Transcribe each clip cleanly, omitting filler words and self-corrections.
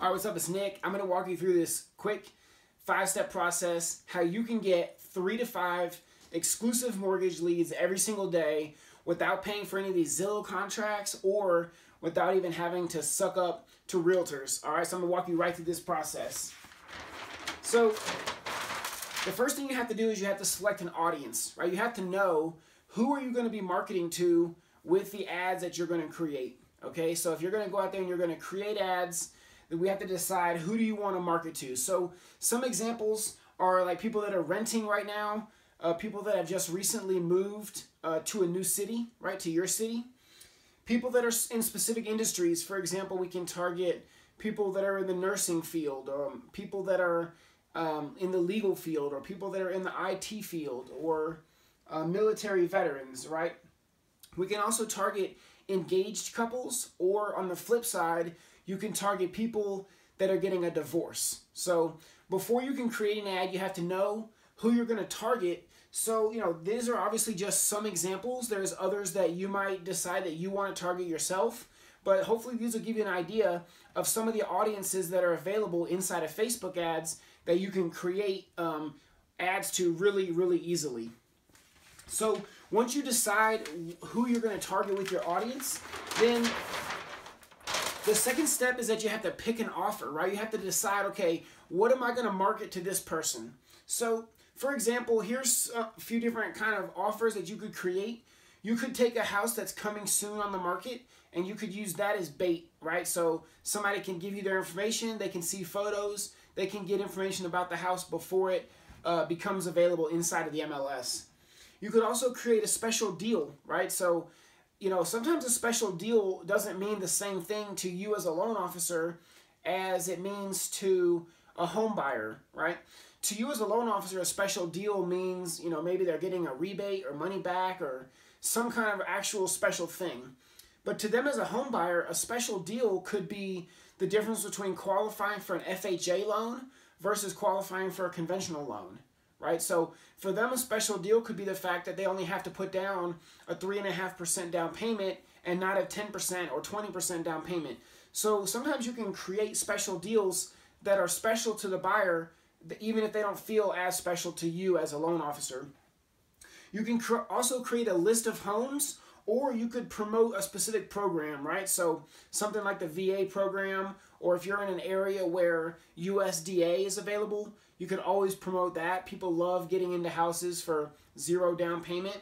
All right, what's up, it's Nick. I'm gonna walk you through this quick five-step process, how you can get 3 to 5 exclusive mortgage leads every single day without paying for any of these Zillow contracts or without even having to suck up to realtors. All right, so I'm gonna walk you right through this process. So the first thing you have to do is you have to select an audience, right? You have to know who are you gonna be marketing to with the ads that you're gonna create, okay? So if you're gonna go out there and you're gonna create ads, then we have to decide who do you wanna market to. So some examples are like people that are renting right now, people that have just recently moved to a new city, right, to your city. People that are in specific industries, for example, we can target people that are in the nursing field, or people that are in the legal field, or people that are in the IT field, or military veterans, right? We can also target engaged couples, or on the flip side, you can target people that are getting a divorce. So before you can create an ad, you have to know who you're going to target. So, you know, these are obviously just some examples. There's others that you might decide that you want to target yourself, but hopefully these will give you an idea of some of the audiences that are available inside of Facebook ads that you can create ads to really, really easily. So once you decide who you're going to target with your audience, then the second step is that you have to pick an offer, right? You have to decide, okay, what am I going to market to this person? So, for example, here's a few different kind of offers that you could create. You could take a house that's coming soon on the market, and you could use that as bait, right? So somebody can give you their information, they can see photos, they can get information about the house before it becomes available inside of the MLS. You could also create a special deal, right? So, you know, sometimes a special deal doesn't mean the same thing to you as a loan officer as it means to a home buyer, right? To you as a loan officer, a special deal means, you know, maybe they're getting a rebate or money back or some kind of actual special thing. But to them as a home buyer, a special deal could be the difference between qualifying for an FHA loan versus qualifying for a conventional loan, right? So for them, a special deal could be the fact that they only have to put down a 3.5% down payment and not a 10% or 20% down payment. So sometimes you can create special deals that are special to the buyer, even if they don't feel as special to you as a loan officer. You can also create a list of homes, or you could promote a specific program, right? So something like the VA program, or if you're in an area where USDA is available, you can always promote that. People love getting into houses for 0 down payment.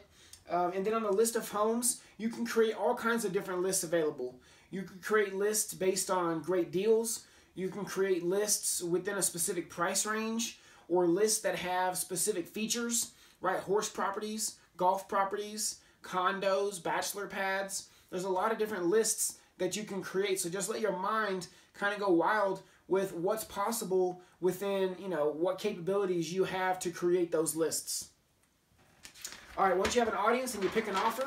And then on the list of homes, you can create all kinds of different lists available. You can create lists based on great deals. You can create lists within a specific price range, or lists that have specific features, right? Horse properties, golf properties, condos, bachelor pads. There's a lot of different lists that you can create. So just let your mind kind of go wild with what's possible within, you know, what capabilities you have to create those lists. All right, once you have an audience and you pick an offer,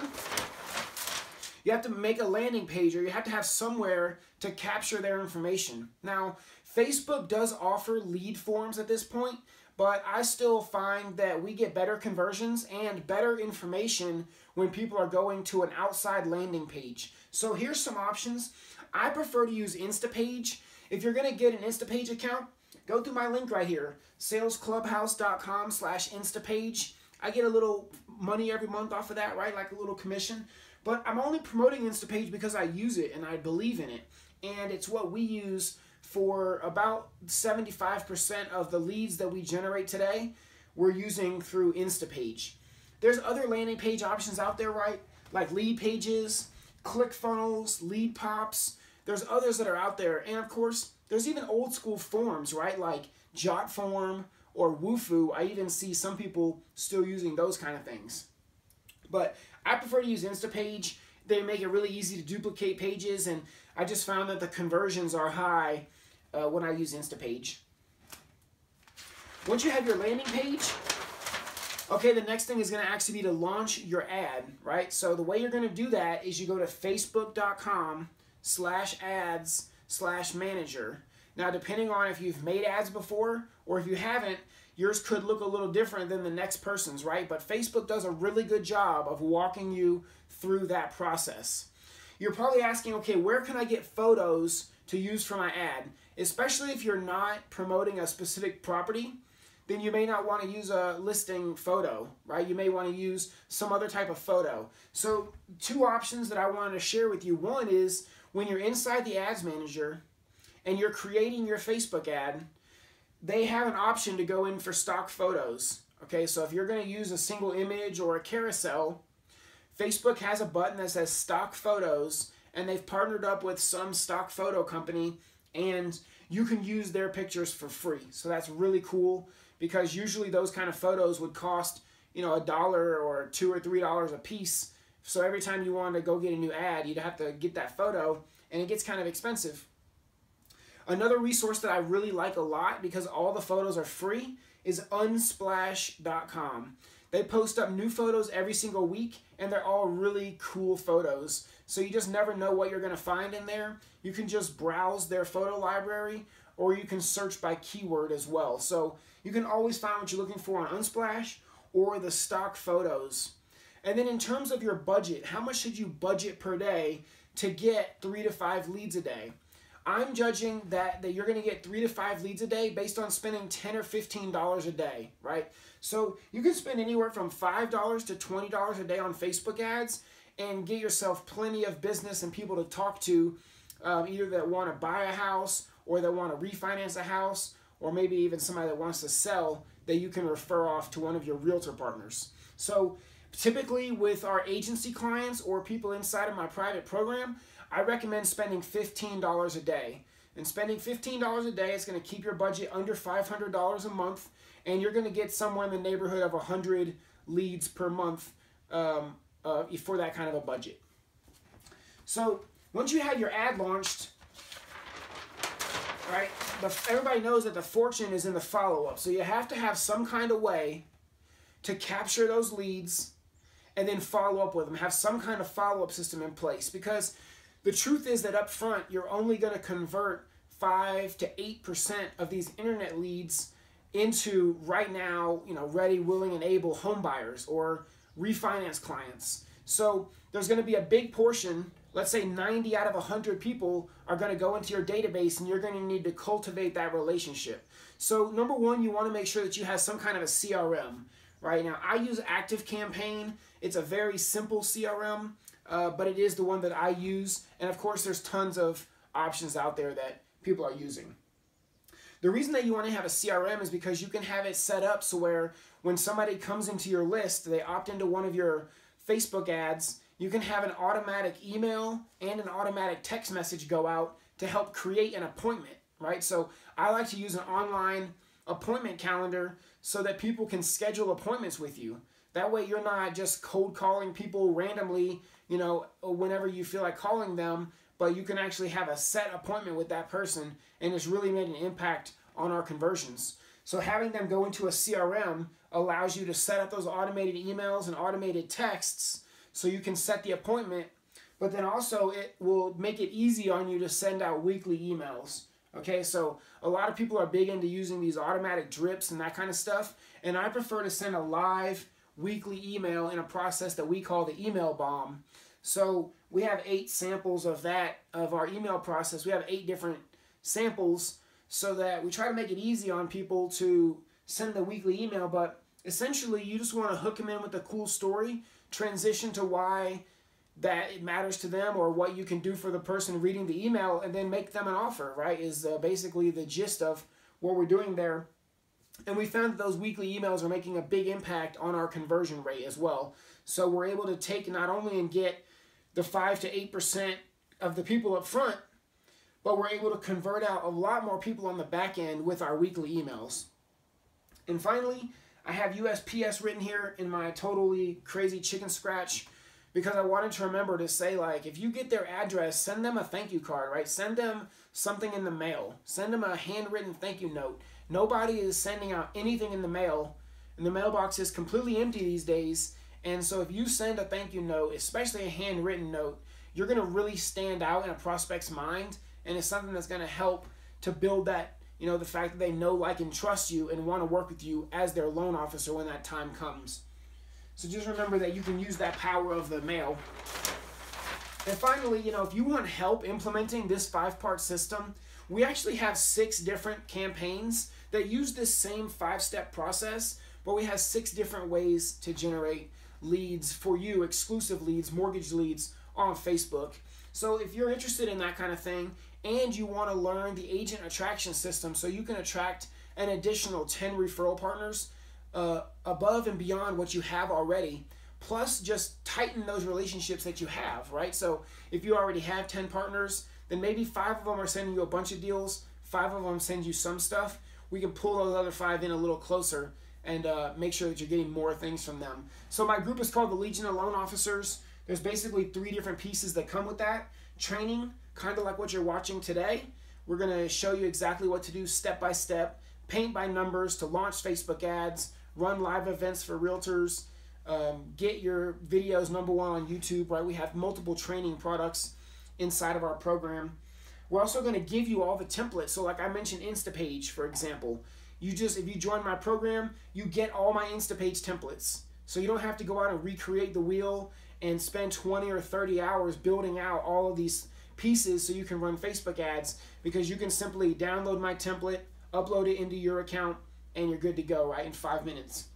you have to make a landing page, or you have to have somewhere to capture their information. Now, Facebook does offer lead forms at this point, but I still find that we get better conversions and better information when people are going to an outside landing page. So here's some options. I prefer to use Instapage. If you're gonna get an Instapage account, go through my link right here, salesclubhouse.com/Instapage. I get a little money every month off of that, right? Like a little commission. But I'm only promoting Instapage because I use it and I believe in it. And it's what we use for about 75% of the leads that we generate today, we're using through Instapage. There's other landing page options out there, right? Like lead pages, ClickFunnels, lead pops. There's others that are out there. And of course, there's even old school forms, right? Like JotForm or WooFoo. I even see some people still using those kind of things. But I prefer to use Instapage. They make it really easy to duplicate pages, and I just found that the conversions are high when I use Instapage. Once you have your landing page, okay, the next thing is going to actually be to launch your ad, right? So the way you're going to do that is you go to facebook.com/ads/manager. Now, depending on if you've made ads before or if you haven't, yours could look a little different than the next person's, right? But Facebook does a really good job of walking you through that process. You're probably asking, okay, where can I get photos to use for my ad? Especially if you're not promoting a specific property, then you may not want to use a listing photo, right? You may want to use some other type of photo. So two options that I wanted to share with you. One is when you're inside the ads manager and you're creating your Facebook ad, they have an option to go in for stock photos. Okay, so if you're going to use a single image or a carousel, Facebook has a button that says stock photos, and they've partnered up with some stock photo company, and you can use their pictures for free. So that's really cool, because usually those kind of photos would cost, you know, $1 or $2 or $3 a piece. So every time you wanted to go get a new ad, you'd have to get that photo, and it gets kind of expensive. Another resource that I really like a lot, because all the photos are free, is Unsplash.com. They post up new photos every single week, and they're all really cool photos. So you just never know what you're going to find in there. You can just browse their photo library, or you can search by keyword as well. So you can always find what you're looking for on Unsplash or the stock photos. And then in terms of your budget, how much should you budget per day to get 3 to 5 leads a day? I'm judging that you're going to get 3 to 5 leads a day based on spending $10 or $15 a day, right? So you can spend anywhere from $5 to $20 a day on Facebook ads and get yourself plenty of business and people to talk to, either that want to buy a house or that want to refinance a house, or maybe even somebody that wants to sell that you can refer off to one of your realtor partners. So typically with our agency clients or people inside of my private program, I recommend spending $15 a day. And spending $15 a day is going to keep your budget under $500 a month, and you're going to get somewhere in the neighborhood of 100 leads per month for that kind of a budget. So once you have your ad launched, right, everybody knows that the fortune is in the follow-up. So you have to have some kind of way to capture those leads and then follow up with them. Have some kind of follow-up system in place, because the truth is that up front, you're only going to convert 5 to 8% of these internet leads into right now, you know, ready, willing, and able home buyers or refinance clients. So there's going to be a big portion, let's say 90 out of 100 people are going to go into your database, and you're going to need to cultivate that relationship. So number one, you want to make sure that you have some kind of a CRM. Right now, I use ActiveCampaign. It's a very simple CRM. But it is the one that I use, and of course there's tons of options out there that people are using. The reason that you want to have a CRM is because you can have it set up so where when somebody comes into your list, they opt into one of your Facebook ads, you can have an automatic email and an automatic text message go out to help create an appointment, right? So I like to use an online appointment calendar so that people can schedule appointments with you. That way you're not just cold calling people randomly, you know, whenever you feel like calling them, but you can actually have a set appointment with that person, and it's really made an impact on our conversions. So having them go into a CRM allows you to set up those automated emails and automated texts so you can set the appointment, but then also it will make it easy on you to send out weekly emails. Okay, so a lot of people are big into using these automatic drips and that kind of stuff, and I prefer to send a live weekly email in a process that we call the email bomb. So we have 8 samples of that, of our email process. We have 8 different samples so that we try to make it easy on people to send the weekly email, but essentially you just want to hook them in with a cool story, transition to why that it matters to them or what you can do for the person reading the email, and then make them an offer, right, is basically the gist of what we're doing there. And we found that those weekly emails are making a big impact on our conversion rate as well. So we're able to take not only and get the 5 to 8% of the people up front, but we're able to convert out a lot more people on the back end with our weekly emails. And finally, I have USPS written here in my totally crazy chicken scratch, because I wanted to remember to say, like, if you get their address, send them a thank you card, right? Send them something in the mail. Send them a handwritten thank you note. Nobody is sending out anything in the mail, and the mailbox is completely empty these days. And so if you send a thank you note, especially a handwritten note, you're going to really stand out in a prospect's mind, and it's something that's going to help to build that, you know, the fact that they know, like, and trust you and want to work with you as their loan officer when that time comes. So just remember that you can use that power of the mail And finally, you know, if you want help implementing this five-part system, we actually have 6 different campaigns that use this same 5-step process, but we have 6 different ways to generate leads for you, exclusive leads, mortgage leads on Facebook. So if you're interested in that kind of thing and you want to learn the agent attraction system so you can attract an additional 10 referral partners above and beyond what you have already, plus just tighten those relationships that you have, right? So if you already have 10 partners, then maybe 5 of them are sending you a bunch of deals, 5 of them send you some stuff. We can pull those other 5 in a little closer and make sure that you're getting more things from them. So my group is called the Legion of Loan Officers. There's basically 3 different pieces that come with that. Training, kind of like what you're watching today. We're going to show you exactly what to do step by step, paint by numbers to launch Facebook ads, run live events for realtors, get your videos #1 on YouTube, right? We have multiple training products inside of our program. We're also going to give you all the templates. So like I mentioned Instapage, for example. You just, if you join my program, you get all my Instapage templates. So you don't have to go out and recreate the wheel and spend 20 or 30 hours building out all of these pieces so you can run Facebook ads, because you can simply download my template, upload it into your account, and you're good to go, right, in 5 minutes.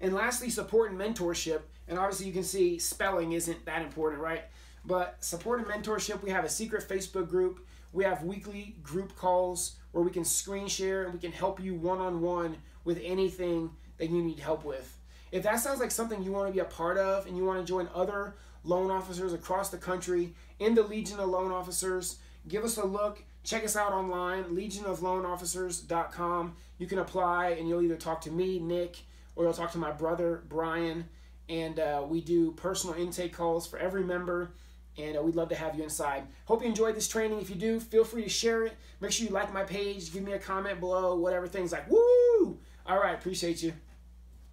And lastly, support and mentorship. And obviously you can see spelling isn't that important, right? But support and mentorship, we have a secret Facebook group. We have weekly group calls where we can screen share and we can help you one-on-one with anything that you need help with. If that sounds like something you want to be a part of and you want to join other loan officers across the country in the Legion of Loan Officers, give us a look. Check us out online, legionofloanofficers.com. You can apply and you'll either talk to me, Nick, or you'll talk to my brother, Brian. And we do personal intake calls for every member. And we'd love to have you inside. Hope you enjoyed this training. If you do, feel free to share it. Make sure you like my page. Give me a comment below, whatever things like, woo! All right, appreciate you.